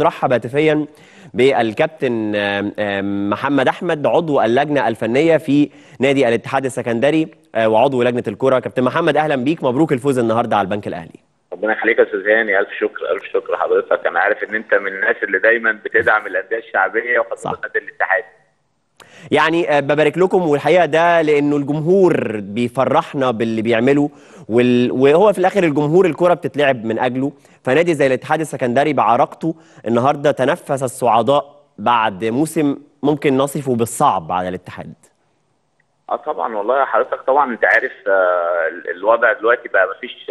نرحب هاتفيا بالكابتن محمد احمد عضو اللجنه الفنيه في نادي الاتحاد السكندري وعضو لجنه الكره. كابتن محمد اهلا بيك، مبروك الفوز النهارده على البنك الاهلي. ربنا يخليك يا استاذ هاني، الف شكر حضرتك. انا عارف ان انت من الناس اللي دايما بتدعم الانديه الشعبيه وخاصه نادي الاتحاد. يعني ببارك لكم، والحقيقه ده لانه الجمهور بيفرحنا باللي بيعمله، وهو في الاخر الجمهور الكره بتتلعب من اجله. فنادي زي الاتحاد السكندري بعراقته النهارده تنفس الصعداء بعد موسم ممكن نصفه بالصعب على الاتحاد. طبعا والله حضرتك، طبعا انت عارف الوضع دلوقتي بقى مفيش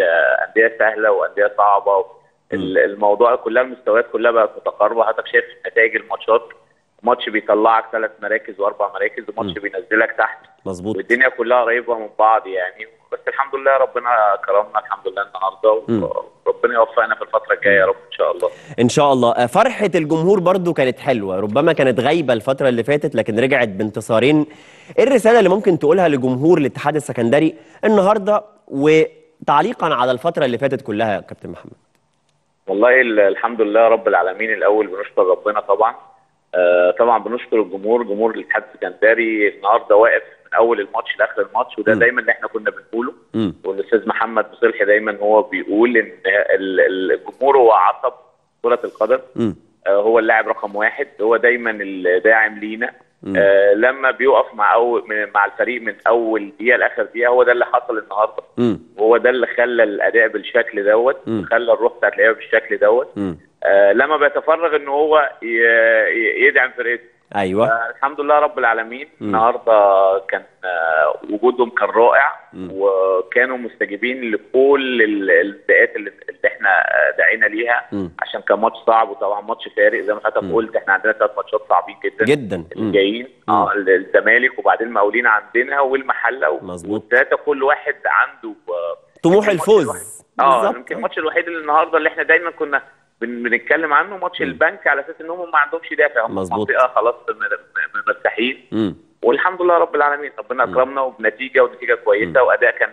انديه سهله وانديه صعبه، الموضوع كلها المستويات كلها بقت متقاربه. حضرتك شايف نتائج الماتشات، ماتش بيطلعك 3 مراكز و4 مراكز، وماتش بينزلك تحت. مظبوط. والدنيا كلها قريبه من بعض يعني، بس الحمد لله ربنا كرمنا الحمد لله النهارده، وربنا يوفقنا في الفتره الجايه يا رب ان شاء الله. ان شاء الله. فرحه الجمهور برضو كانت حلوه، ربما كانت غايبه الفتره اللي فاتت لكن رجعت بانتصارين. ايه الرساله اللي ممكن تقولها لجمهور الاتحاد السكندري النهارده، وتعليقا على الفتره اللي فاتت كلها يا كابتن محمد؟ والله الحمد لله رب العالمين. الاول بنشكر ربنا طبعا بنشكر جمهور الاتحاد السكندري النهارده، واقف من اول الماتش لاخر الماتش، وده دايما اللي احنا كنا بنقوله. والاستاذ محمد مصرخي دايما هو بيقول ان الجمهور هو عصب كره القدم، هو اللاعب رقم 1، هو دايما الداعم لينا. لما بيقف مع الفريق من اول دقيقه لاخر دقيقه، هو ده اللي حصل النهارده، وهو ده اللي خلى الاداء بالشكل دوت، خلى الروح بتاعت اللعيبه بالشكل دوت. لما بيتفرغ ان هو يدعم فرقته. ايوه. الحمد لله رب العالمين. النهارده كان وجودهم كان رائع، وكانوا مستجيبين لكل النداءات اللي احنا دعينا ليها، عشان كان ماتش صعب وطبعا ماتش فارق زي ما حضرتك قلت. احنا عندنا 3 ماتشات صعبين جدا جايين، الزمالك وبعدين المقاولين عندنا والمحله، والثلاثه كل واحد عنده طموح الفوز. يمكن الماتش الوحيد اللي النهارده اللي احنا دايما كنا بنتكلم عنه ماتش البنك، على اساس ان هم ما عندهمش دافع، هم منطقه خلاص مرتاحين. والحمد لله رب العالمين ربنا اكرمنا وبنتيجه، ونتيجه كويسه، واداء كان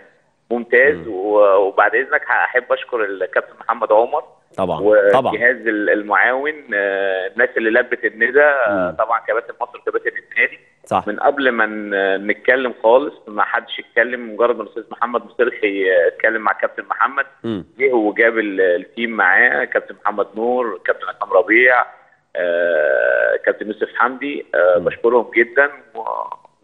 ممتاز. وبعد اذنك احب اشكر الكابتن محمد عمر طبعا، وجهاز المعاون، الناس اللي لبت الندى، طبعا كباتن مصر وكباتن النادي. صح. من قبل ما نتكلم خالص ما حدش يتكلم، مجرد ما الاستاذ محمد مصرخي اتكلم مع كابتن محمد، جه وجاب التيم معاه، كابتن محمد نور، كابتن حسام ربيع، كابتن يوسف حمدي. بشكرهم جدا،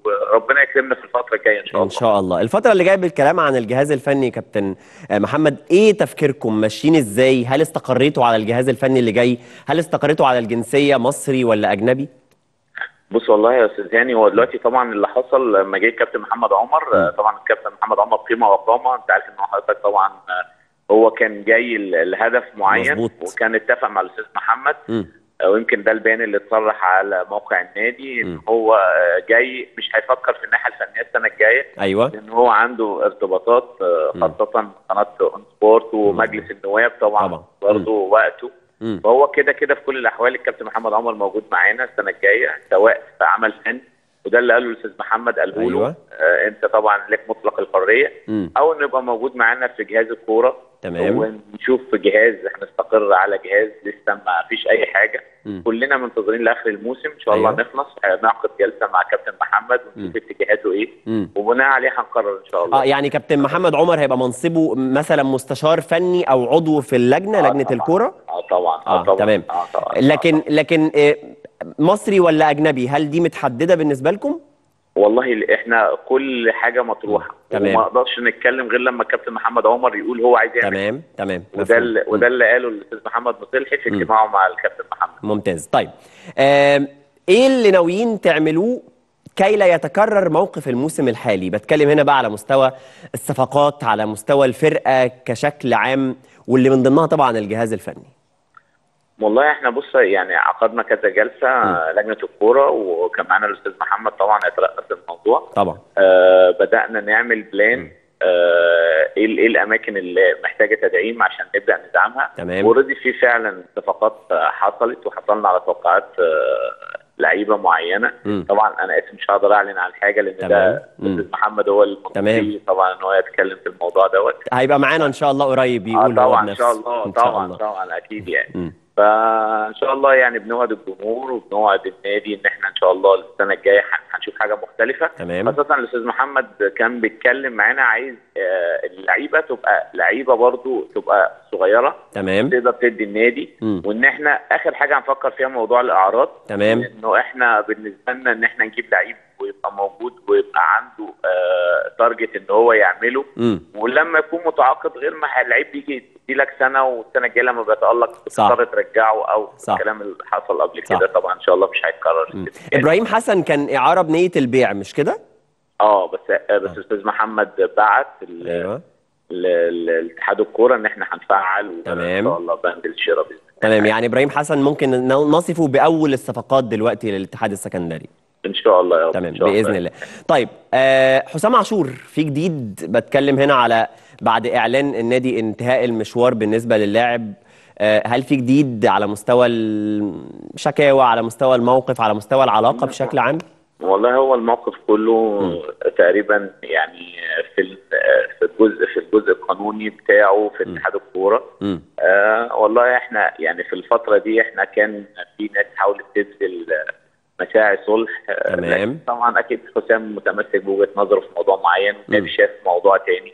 وربنا يكرمنا في الفتره الجايه ان شاء الله. ان شاء الله. الفتره اللي جايه بالكلام عن الجهاز الفني كابتن محمد، ايه تفكيركم ماشيين ازاي؟ هل استقريتوا على الجهاز الفني اللي جاي؟ هل استقريتوا على الجنسيه مصري ولا اجنبي؟ بص والله يا استاذ هاني، هو دلوقتي طبعا اللي حصل لما جه الكابتن محمد عمر، طبعا الكابتن محمد عمر قيمه وقامه، انت عارف ان حضرتك طبعا هو كان جاي لهدف معين. مزبوط. وكان اتفق مع الاستاذ محمد، ويمكن ده البيان اللي اتصرح على موقع النادي ان هو جاي مش هيفكر في الناحيه الفنيه السنه الجايه. ايوه. لان هو عنده ارتباطات، خاصه قناه اون سبورت ومجلس النواب طبعا برضه وقته. فهو كده في كل الاحوال الكابتن محمد عمر موجود معانا السنه الجايه، سواء في عمل فني، وده اللي قاله الاستاذ محمد قاله. أيوة. انت طبعا لك مطلق الحريه، او انه يبقى موجود معانا في جهاز الكوره. تمام. ونشوف في جهاز، احنا نستقر على جهاز لسه ما فيش اي حاجه. كلنا منتظرين لاخر الموسم ان شاء الله. أيوة. نخلص نعقد جلسه مع كابتن محمد ونشوف اتجاهاته ايه، وبناء عليه هنقرر ان شاء الله. يعني كابتن محمد عمر هيبقى منصبه مثلا مستشار فني او عضو في اللجنه، لجنه الكوره. طبعا. طبعا. تمام. طبعا. لكن مصري ولا اجنبي، هل دي متحدده بالنسبه لكم؟ والله احنا كل حاجه مطروحه، وما اقدرش نتكلم غير لما الكابتن محمد عمر يقول هو عايز يعمل. تمام. وده اللي قاله الاستاذ محمد مصلحي في اجتماعه مع الكابتن محمد. ممتاز. طيب ايه اللي ناويين تعملوه كي لا يتكرر موقف الموسم الحالي؟ بتكلم هنا بقى على مستوى الصفقات، على مستوى الفرقه كشكل عام، واللي من ضمنها طبعا الجهاز الفني. والله احنا بص يعني عقدنا كذا جلسه، لجنه الكوره، وكان معانا الاستاذ محمد طبعا يترأس الموضوع. طبعا. بدأنا نعمل بلان، ايه الاماكن اللي محتاجه تدعيم عشان نبدا ندعمها. تمام. اوريدي في فعلا صفقات حصلت، وحصلنا على توقعات لعيبه معينه. طبعا انا اسف مش هقدر اعلن عن حاجه، لان ده الاستاذ محمد هو المنطقي طبعا ان هو يتكلم في الموضوع دوت. هيبقى معانا ان شاء الله قريب يقول. طبعا ان شاء الله. طبعا اكيد يعني. فان شاء الله يعني بنوعد الجمهور وبنوعد النادي ان احنا ان شاء الله السنه الجايه هنشوف حاجه مختلفه. تمام. خاصه الاستاذ محمد كان بيتكلم معانا عايز اللعيبه تبقى لعيبه برضو تبقى صغيره. تمام. تقدر تدي النادي. وان احنا اخر حاجه هنفكر فيها موضوع الاعراض. تمام. انه احنا بالنسبه لنا ان احنا نجيب لعيب ويبقى موجود ويبقى عنده تارجت ان هو يعمله. ولما يكون متعاقد غير ما اللعيب بيجي يديلك سنه والسنه الجايه لما بيتالق تضطر ترجعه او صح. الكلام اللي حصل قبل كده طبعا ان شاء الله مش هيتكرر. ابراهيم حسن كان اعاره بنيه البيع مش كده؟ بس استاذ محمد بعت لاتحاد الكوره ان احنا هنفعل ان شاء الله بند الشراء باذن الله. تمام. يعني ابراهيم حسن ممكن نصفه باول الصفقات دلوقتي للاتحاد السكندري ان شاء الله يا رب. تمام باذن الله. طيب حسام عاشور في جديد، بتكلم هنا على بعد اعلان النادي انتهاء المشوار بالنسبه للاعب، هل في جديد على مستوى الشكاوى، على مستوى الموقف، على مستوى العلاقه بشكل عام؟ والله هو الموقف كله تقريبا يعني في الجزء القانوني بتاعه في اتحاد الكوره. والله احنا يعني في الفتره دي احنا كان في ناس حاولت تبذل مساعي صلح. تمام. طبعا اكيد حسام متمسك بوجهه نظره في موضوع معين والنادي شاف موضوع تاني.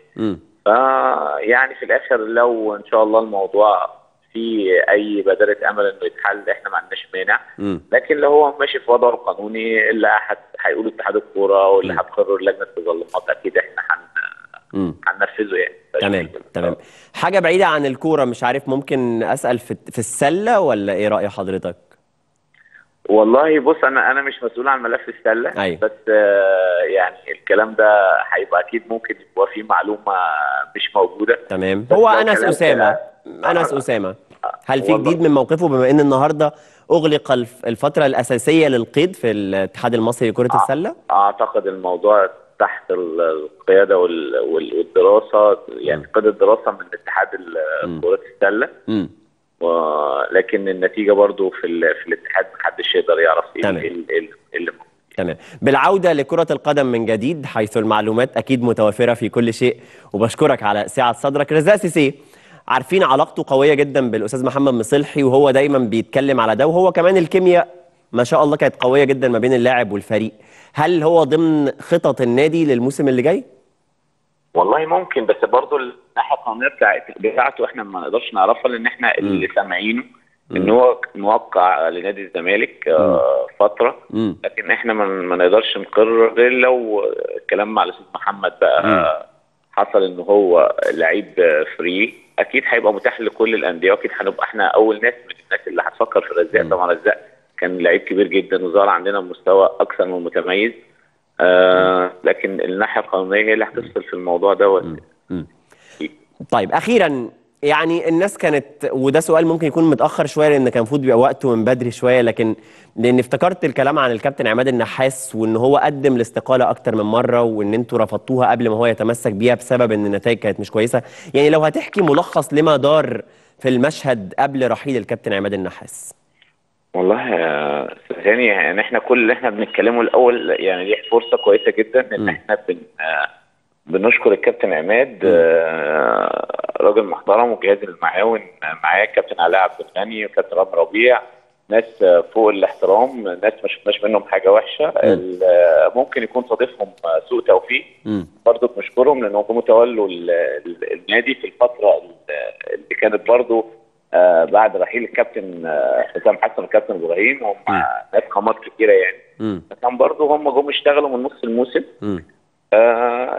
يعني في الاخر لو ان شاء الله الموضوع في اي بادره امل انه يتحل احنا ما عندناش مانع، لكن لو هو ماشي في وضعه القانوني اللي هيقوله اتحاد الكوره واللي هتقرر لجنه التظلمات اكيد احنا هننفذه يعني. تمام تمام. حاجه بعيده عن الكوره، مش عارف ممكن اسال في السله ولا ايه راي حضرتك؟ والله بص انا مش مسؤول عن ملف السله. أيوة. بس يعني الكلام ده هيبقى اكيد ممكن يبقى فيه معلومه مش موجوده. تمام. هو أنس أسامة هل في جديد من موقفه بما ان النهارده اغلق الفتره الاساسيه للقيد في الاتحاد المصري لكره السله؟ اعتقد الموضوع تحت القياده والدراسه يعني قيادة الدراسه من اتحاد كره السله. لكن النتيجه برضو في الاتحاد محدش يقدر يعرف ايه اللي تمام. بالعوده لكره القدم من جديد حيث المعلومات اكيد متوفره في كل شيء، وبشكرك على سعه صدرك. رزاق سيسي عارفين علاقته قويه جدا بالاستاذ محمد مصلحي، وهو دايما بيتكلم على ده، وهو كمان الكيمياء ما شاء الله كانت قويه جدا ما بين اللاعب والفريق. هل هو ضمن خطط النادي للموسم اللي جاي؟ والله ممكن، بس برضه الناحيه القانونيه بتاعته احنا ما نقدرش نعرفها، لان احنا اللي سامعينه ان هو موقع لنادي الزمالك فتره، لكن احنا ما نقدرش نقرر غير لو الكلام مع الاستاذ محمد بقى حصل ان هو لعيب فري اكيد هيبقى متاح لكل الانديه، واكيد هنبقى احنا اول ناس من الناس اللي هتفكر في رزاق. طبعا رزاق كان لعيب كبير جدا وظهر عندنا بمستوى اكثر من متميز، لكن الناحيه القانونيه هي اللي هتفصل في الموضوع دوت. طيب اخيرا يعني الناس كانت، وده سؤال ممكن يكون متاخر شويه لان كان المفروض يبقى وقته من بدري شويه، لكن لان افتكرت الكلام عن الكابتن عماد النحاس وان هو قدم الاستقاله اكتر من مره وان انتوا رفضتوها قبل ما هو يتمسك بيها بسبب ان النتائج كانت مش كويسه، يعني لو هتحكي ملخص لما دار في المشهد قبل رحيل الكابتن عماد النحاس. والله يا استاذ، يعني احنا كل اللي احنا بنتكلمه الاول يعني دي فرصه كويسه جدا ان احنا بنشكر الكابتن عماد، راجل محترم، والجهاز المعاون معاه الكابتن علاء عبد الغني والكابتن ربيع، ناس فوق الاحترام، ناس ما شفناش منهم حاجه وحشه، ممكن يكون صادفهم سوء توفيق، برضه بنشكرهم لانهم تولوا النادي في الفتره اللي كانت برضه بعد رحيل الكابتن حسام حسن والكابتن ابراهيم، هم ناس خامات كتيره يعني، كان برضه هم جم اشتغلوا من نص الموسم.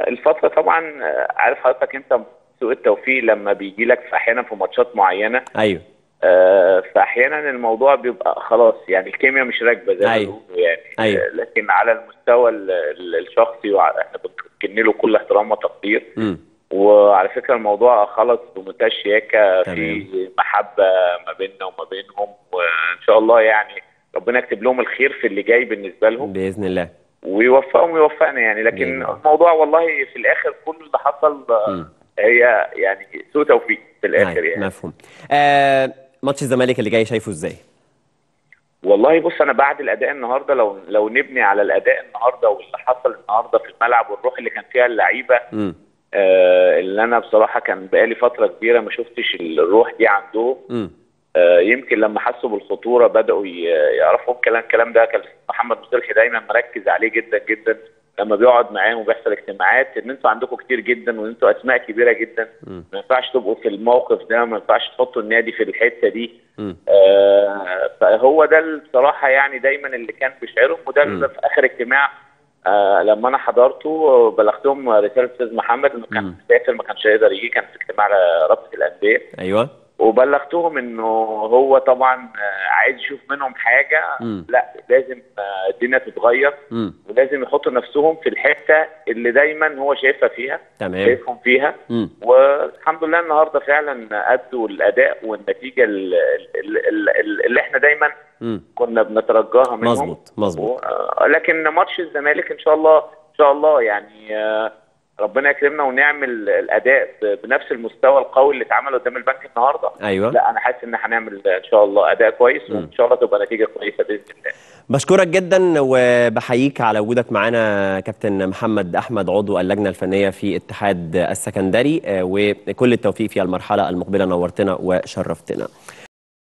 الفتره طبعا عارف حضرتك انت سوء التوفيق لما بيجي لك احيانا في ماتشات معينه. ايوه. فاحيانا الموضوع بيبقى خلاص يعني الكيمياء مش راكبه زي ما بيقولوا يعني. أيوه. لكن على المستوى الشخصي احنا بنكن له كل احترام وتقدير، وعلى فكره الموضوع خلص بمنتهى الشياكه، في محبه ما بيننا وما بينهم، وان شاء الله يعني ربنا يكتب لهم الخير في اللي جاي بالنسبه لهم باذن الله، ويوفقهم ويوفقنا يعني. لكن الموضوع والله في الاخر كل اللي حصل هي يعني سوء توفيق في الاخر يعني. مفهوم. ماتش الزمالك اللي جاي شايفه ازاي؟ والله بص انا بعد الاداء النهارده لو نبني على الاداء النهارده واللي حصل النهارده في الملعب والروح اللي كان فيها اللعيبه، اللي انا بصراحه كان بقالي فتره كبيره ما شفتش الروح دي عندهم، يمكن لما حسوا بالخطوره بداوا يعرفوا الكلام ده. كان محمد مصطفي دايما مركز عليه جدا جدا لما بيقعد معاه وبيحصل اجتماعات، ان انتوا عندكم كتير جدا وانتوا اسماء كبيره جدا، ما ينفعش تبقوا في الموقف ده، ما ينفعش تحطوا النادي في الحته دي. فهو ده بصراحه يعني دايما اللي كان بيشعرهم، وده في اخر اجتماع لما انا حضرته بلغتهم رساله استاذ محمد انه كان مسافر ما كانش هيقدر يجي، كان في اجتماع رابطه الانديه. ايوه، وبلغتهم انه هو طبعا عايز يشوف منهم حاجه، لا لازم الدنيا تتغير ولازم يحطوا نفسهم في الحته اللي دايما هو شايفها فيها، تمام، شايفهم فيها. والحمد لله النهارده فعلا ادوا الاداء والنتيجه اللي احنا دايما كنا بنترجاها منهم. مظبوط مظبوط. لكن ماتش الزمالك ان شاء الله ان شاء الله يعني ربنا يكرمنا ونعمل الاداء بنفس المستوى القوي اللي اتعمل قدام البنك النهارده. ايوه، لا انا حاسس ان هنعمل ان شاء الله اداء كويس، وان شاء الله تبقى نتيجه كويسه باذن الله. بشكرك جدا وبحييك على وجودك معانا كابتن محمد احمد، عضو اللجنه الفنيه في اتحاد السكندري، وكل التوفيق في المرحله المقبله. نورتنا وشرفتنا.